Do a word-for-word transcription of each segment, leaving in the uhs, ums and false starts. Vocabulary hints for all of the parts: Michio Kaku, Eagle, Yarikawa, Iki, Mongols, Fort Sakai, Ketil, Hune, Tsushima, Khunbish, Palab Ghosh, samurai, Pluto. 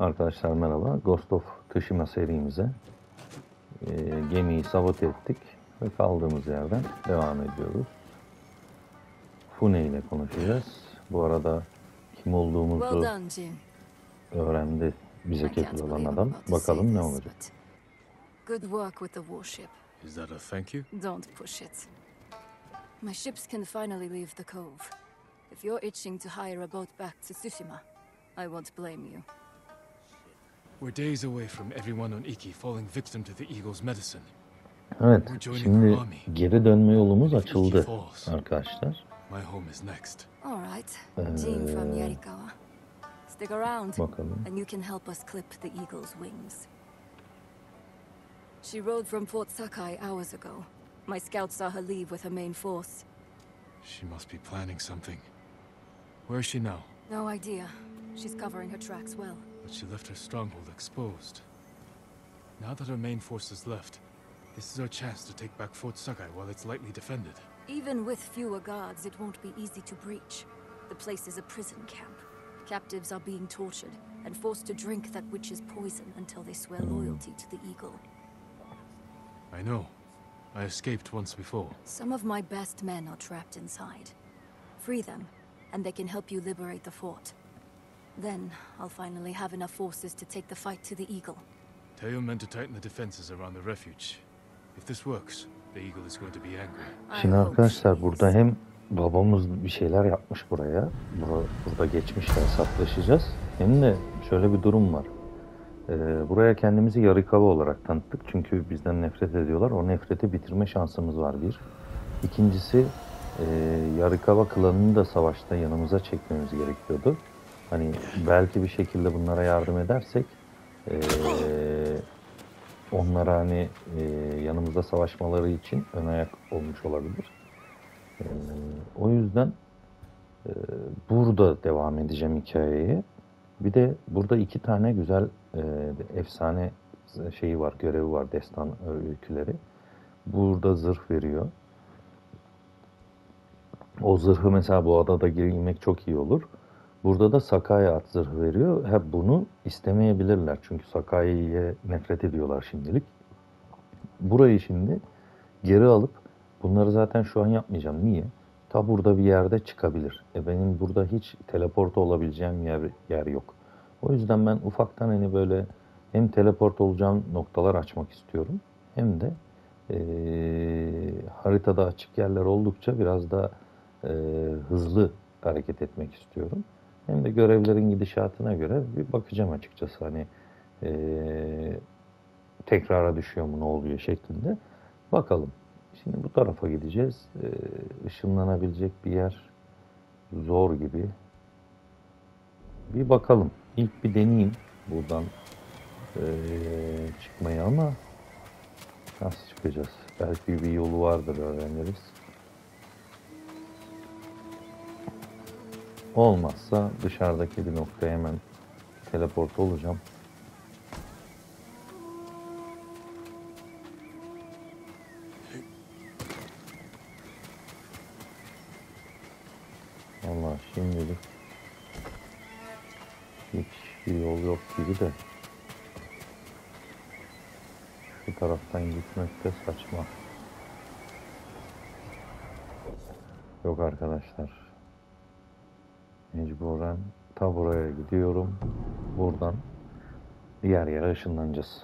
Arkadaşlar merhaba. Ghost of Tsushima serimize e, gemiyi sabote ettik ve kaldığımız yerden devam ediyoruz. Hune ile konuşacağız. Bu arada kim olduğumuzu öğrendi bize ketil olan adam. Bakalım ne olacak. Good work with the warship. Is that a thank you? Don't push it. My ships can finally leave the cove. If you're itching to hire a boat back to Tsushima, I won't blame you. We're days away from everyone on Iki falling victim to the Eagle's medicine. Evet, şimdi geri dönme yolumuz açıldı arkadaşlar. My home is next. All right. Team from Yarikawa. Stick around and you can help us clip the Eagle's wings. She rode from Fort Sakai hours ago. My scouts saw her leave with her main force. She must be planning something. Where is she now? No idea. She's covering her tracks well. But she left her stronghold exposed. Now that her main force is left, this is our chance to take back Fort Sakai while it's lightly defended. Even with fewer guards, it won't be easy to breach. The place is a prison camp. Captives are being tortured and forced to drink that witch's poison until they swear loyalty to the Eagle. I know. I escaped once before. Some of my best men are trapped inside. Free them, and they can help you liberate the fort. Then, I'll finally have enough forces to take the fight to the Eagle. Tell your men to tighten the defenses around the refuge. If this works, the Eagle is going to be angry. Şimdi arkadaşlar burada hem babamız bir şeyler yapmış buraya. Burada, burada geçmişle hesaplaşacağız. Hem de şöyle bir durum var. Buraya kendimizi Yarikawa olarak tanıttık. Çünkü bizden nefret ediyorlar. O nefreti bitirme şansımız var bir. İkincisi e, Yarikawa klanını da savaşta yanımıza çekmemiz gerekiyordu. Hani belki bir şekilde bunlara yardım edersek e, onlara hani e, yanımızda savaşmaları için ön ayak olmuş olabilir. E, o yüzden e, burada devam edeceğim hikayeye. Bir de burada iki tane güzel e, efsane şeyi var, görevi var, destan öyküleri. Burada zırh veriyor. O zırhı mesela bu adada giymek çok iyi olur. Burada da Sakai'ye at zırhı veriyor. Hep bunu istemeyebilirler çünkü Sakai'ye nefret ediyorlar şimdilik. Burayı şimdi geri alıp bunları zaten şu an yapmayacağım. Niye? Ta burada bir yerde çıkabilir. E benim burada hiç teleporta olabileceğim yer, yer yok. O yüzden ben ufaktan hani böyle hem teleport olacağım noktalar açmak istiyorum. Hem de e, haritada açık yerler oldukça biraz da e, hızlı hareket etmek istiyorum. Hem de görevlerin gidişatına göre bir bakacağım açıkçası. Hani e, tekrara düşüyor mu ne oluyor şeklinde. Bakalım. Şimdi bu tarafa gideceğiz. Ee, ışınlanabilecek bir yer zor gibi. Bir bakalım. İlk bir deneyeyim buradan ee, çıkmayı ama nasıl çıkacağız? Belki bir yolu vardır öğreniriz. Olmazsa dışarıdaki bir noktaya hemen teleport olacağım. Vallahi şimdilik hiçbir yol yok gibi de şu taraftan gitmek de saçma. Yok arkadaşlar. Mecburen ta buraya gidiyorum. Buradan diğer yere ışınlanacağız.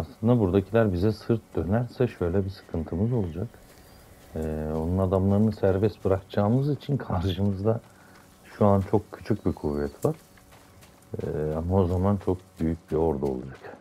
Aslında buradakiler bize sırt dönerse şöyle bir sıkıntımız olacak. Ee, onun adamlarını serbest bırakacağımız için karşımızda şu an çok küçük bir kuvvet var. Ee, ama o zaman çok büyük bir ordu olacak.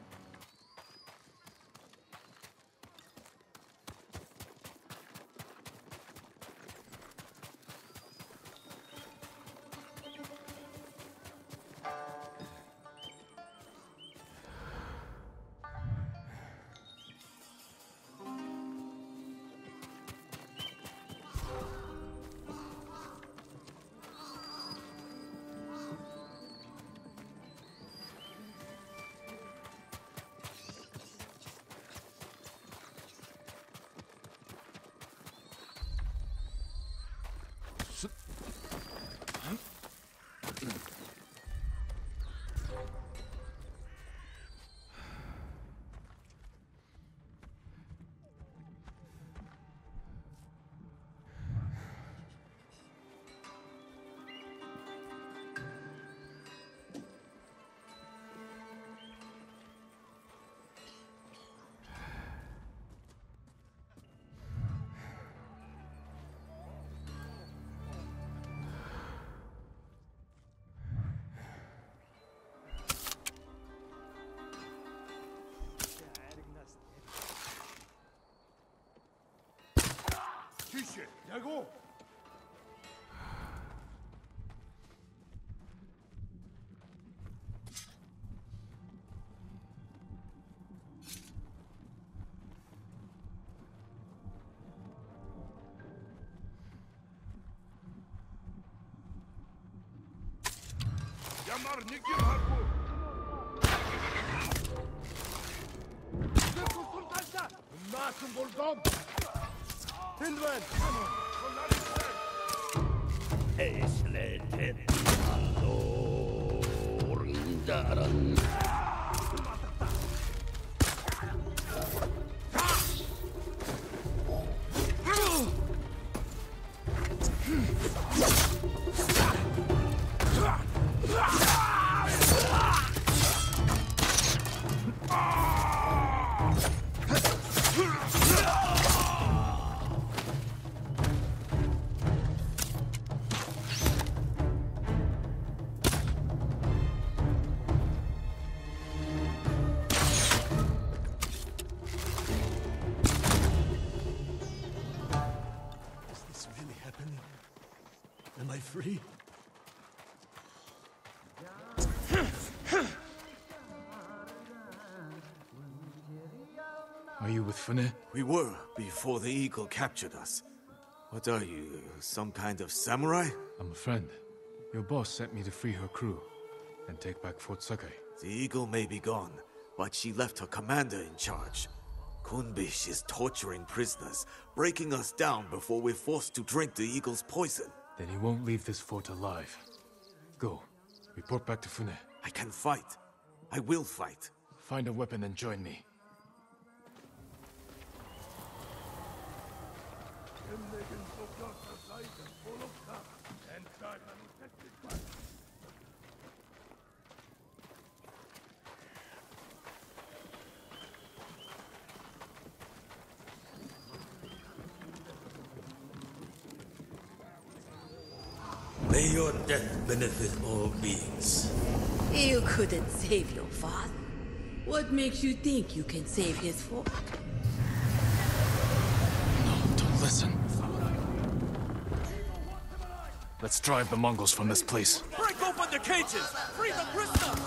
Go! Yamar nikim harbu. Sen kusur kalsa. Nasıl buldum? Hindven. Esletet alorundaran. Free? Are you with Hune? We were, before the Eagle captured us. What are you, some kind of samurai? I'm a friend. Your boss sent me to free her crew, and take back Fort Sakai. The Eagle may be gone, but she left her commander in charge. Khunbish is torturing prisoners, breaking us down before we're forced to drink the Eagle's poison. Then he won't leave this fort alive. Go. Report back to Hune. I can fight. I will fight. Find a weapon and join me. May your death benefit all beings. You couldn't save your father. What makes you think you can save his fort? No, don't listen. Let's drive the Mongols from this place. Break open the cages! Free the prisoners!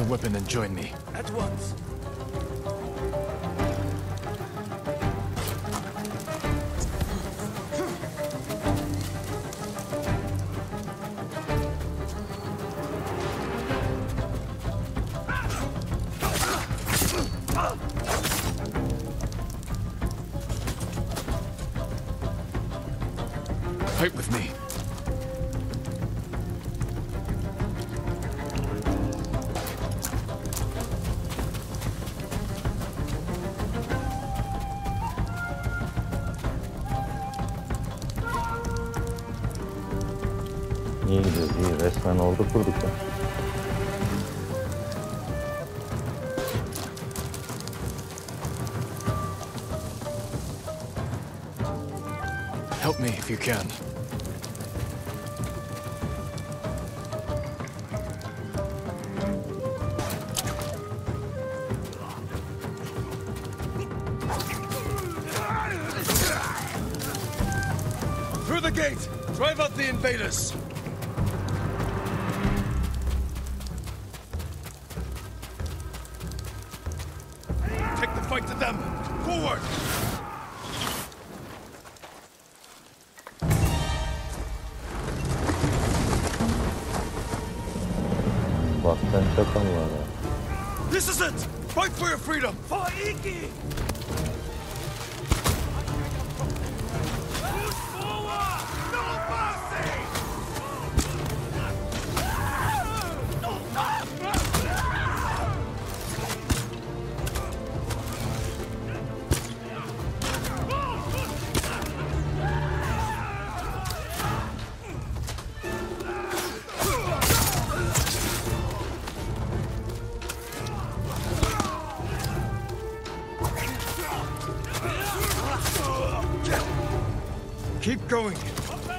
a weapon and join me. At once. Fight with me. İyi gidiyoruz, iyi. Resmen orada kurduk ya. Help me if you can. Through the gate! Drive out the invaders! Take the fight to them! Forward! This is it! Fight for your freedom! For Iki! Keep going. Help me.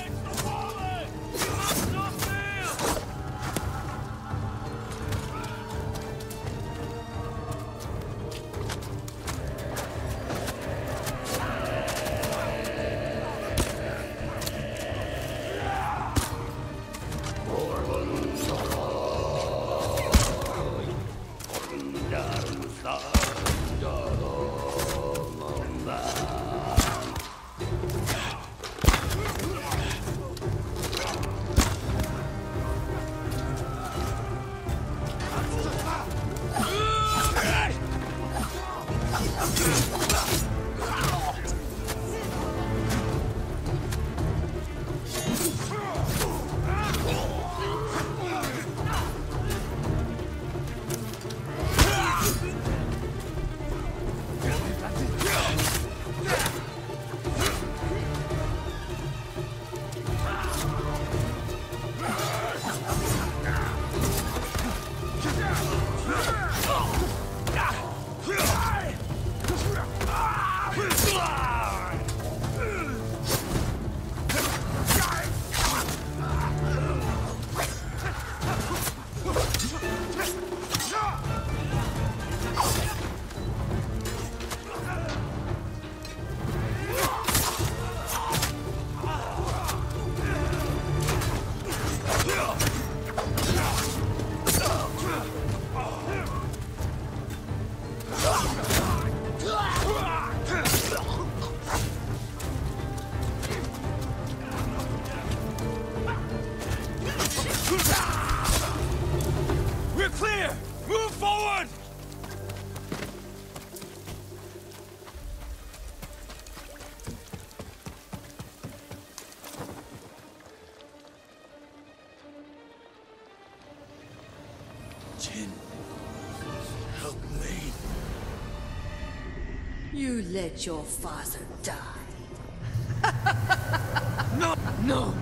You let your father die. No, no.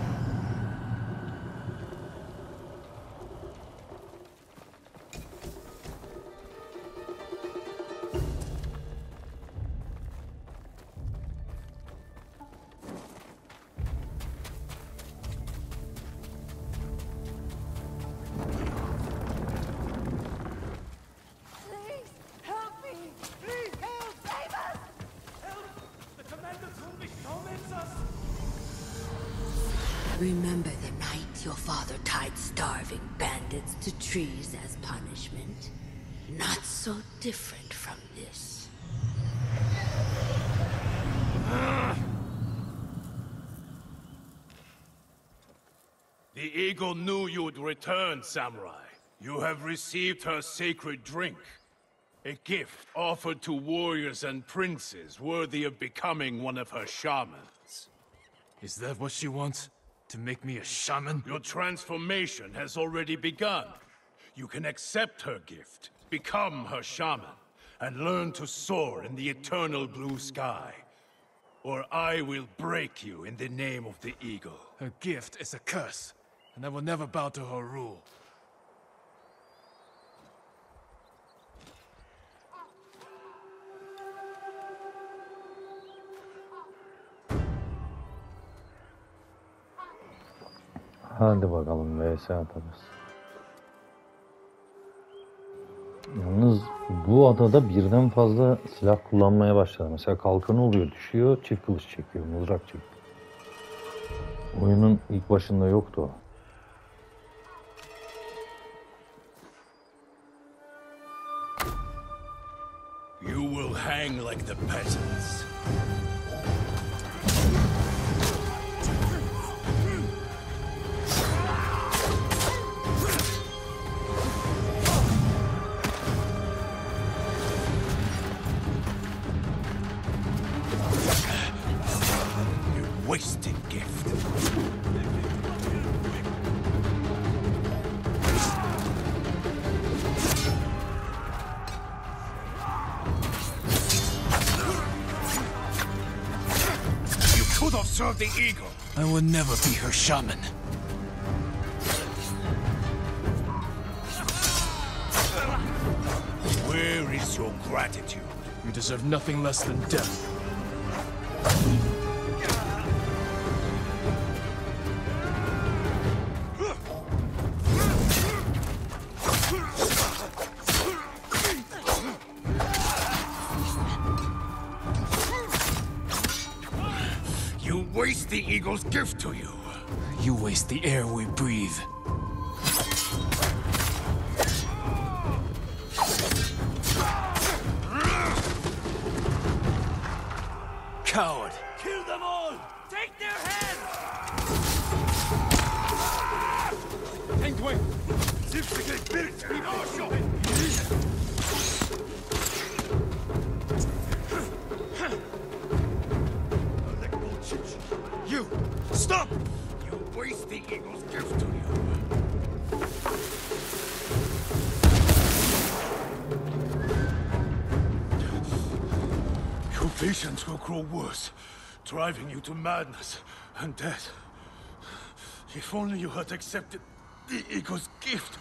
remember the night your father tied starving bandits to trees as punishment? Not so different from this. The Eagle knew you would return, Samurai. You have received her sacred drink. A gift offered to warriors and princes worthy of becoming one of her shamans. Is that what she wants? To make me a shaman? Your transformation has already begun. You can accept her gift, become her shaman, and learn to soar in the eternal blue sky. Or I will break you in the name of the Eagle. Her gift is a curse, and I will never bow to her rule. Hadi bakalım vs atarız. Yalnız bu adada birden fazla silah kullanmaya başladı. Mesela kalkanı oluyor, düşüyor, çift kılıç çekiyor, mızrak çekiyor. Oyunun ilk başında yoktu o. You will hang like the peasants. The Eagle. I will never be her shaman. Where is your gratitude? You deserve nothing less than death. The Eagle's gift to you. You waste the air we breathe. Coward! Kill them all! Take their heads! Hang away! Stop! You waste the Eagle's gift to you. Your patience will grow worse, driving you to madness and death. If only you had accepted the Eagle's gift.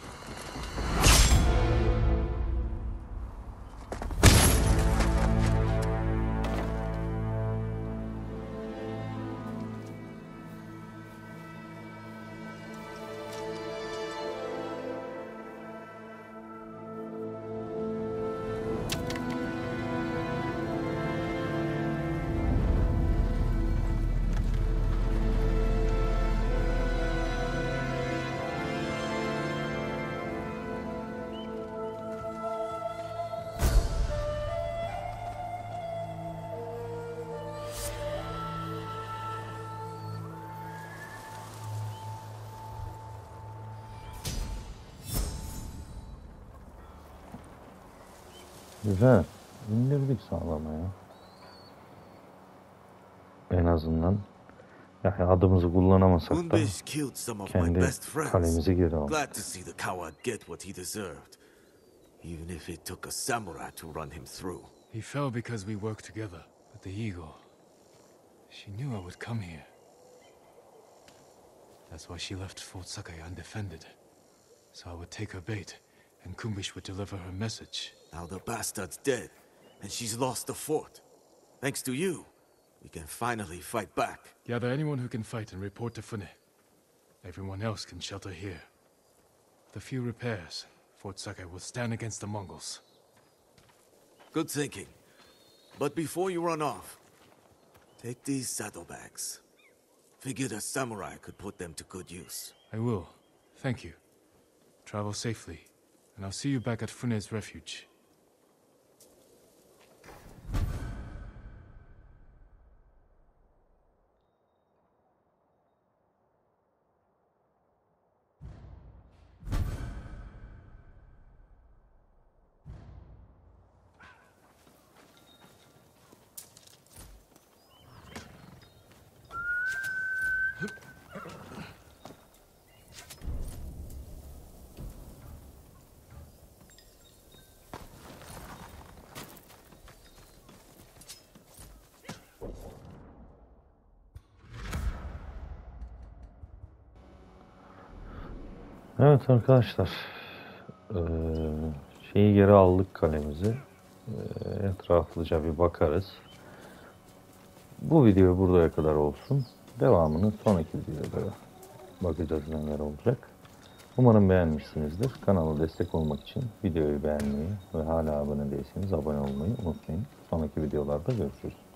Güzel, indirdik sağlamaya. En azından yani adımızı kullanamasak da kendi kalemize geri aldık. Glad to see the coward get what he deserved, even if it took a samurai to run him through. He fell because we worked together, but the Eagle, she knew I would come here. That's why she left Fort Sakai undefended, so I would take her bait, and Khunbish would deliver her message. Now the bastard's dead, and she's lost the fort. Thanks to you, we can finally fight back. Gather anyone who can fight and report to Hune. Everyone else can shelter here. With a few repairs, Fort Sakai will stand against the Mongols. Good thinking. But before you run off, take these saddlebags. Figured a samurai could put them to good use. I will. Thank you. Travel safely, and I'll see you back at Fune's refuge. Evet arkadaşlar, şeyi geri aldık, kalemizi etraflıca bir bakarız. Bu video buraya kadar olsun. Devamını sonraki videoda bakacağız neler olacak. Umarım beğenmişsinizdir. Kanala destek olmak için videoyu beğenmeyi ve hala abone değilseniz abone olmayı unutmayın. Sonraki videolarda görüşürüz.